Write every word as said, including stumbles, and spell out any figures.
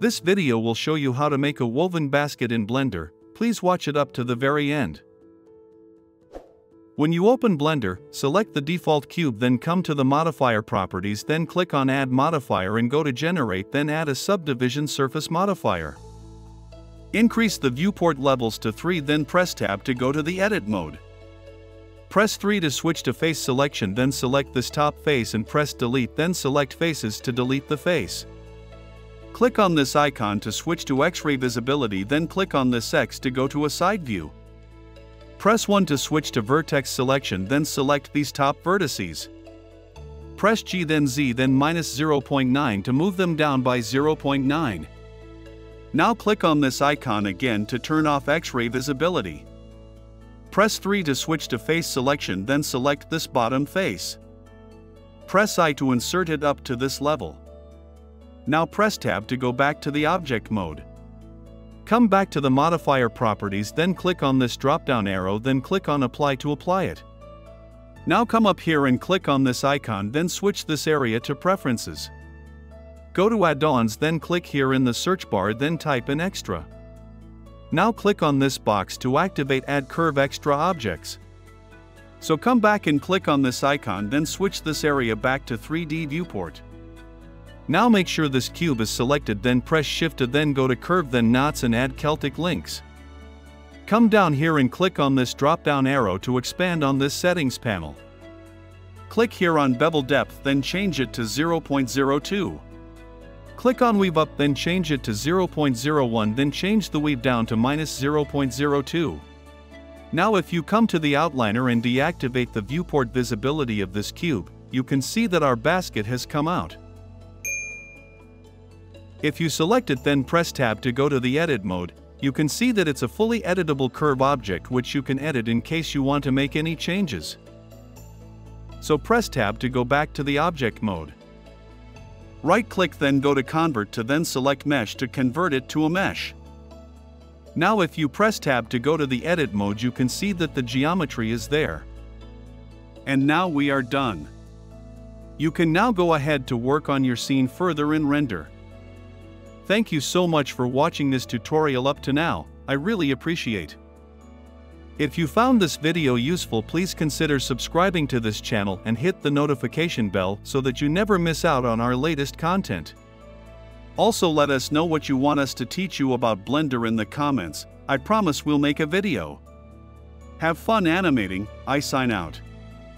This video will show you how to make a woven basket in Blender. Please watch it up to the very end. When you open Blender, select the default cube, then come to the modifier properties, then click on add modifier and go to generate, then add a subdivision surface modifier. Increase the viewport levels to three, then press tab to go to the edit mode. Press three to switch to face selection, then select this top face and press delete, then select faces to delete the face. Click on this icon to switch to X-ray visibility, then click on this X to go to a side view. Press one to switch to vertex selection, then select these top vertices. Press G then Z then minus zero point nine to move them down by zero point nine. Now click on this icon again to turn off X-ray visibility. Press three to switch to face selection, then select this bottom face. Press I to insert it up to this level. Now press tab to go back to the object mode. Come back to the modifier properties, then click on this drop-down arrow, then click on apply to apply it. Now come up here and click on this icon, then switch this area to preferences. Go to add-ons, then click here in the search bar, then type in extra. Now click on this box to activate Add Curve Extra Objects. So come back and click on this icon, then switch this area back to three D viewport. Now make sure this cube is selected, then press Shift to then go to Curve then Knots and add Celtic links. Come down here and click on this drop-down arrow to expand on this settings panel. Click here on Bevel Depth, then change it to zero point zero two. Click on Weave Up, then change it to zero point zero one, then change the weave down to minus zero point zero two. Now if you come to the outliner and deactivate the viewport visibility of this cube, you can see that our basket has come out. If you select it, then press tab to go to the edit mode, you can see that it's a fully editable curve object which you can edit in case you want to make any changes. So press tab to go back to the object mode. Right-click then go to Convert to then select Mesh to convert it to a mesh. Now if you press tab to go to the edit mode, you can see that the geometry is there. And now we are done. You can now go ahead to work on your scene further in Render. Thank you so much for watching this tutorial up to now, I really appreciate. If you found this video useful, please consider subscribing to this channel and hit the notification bell so that you never miss out on our latest content. Also let us know what you want us to teach you about Blender in the comments, I promise we'll make a video. Have fun animating, I sign out.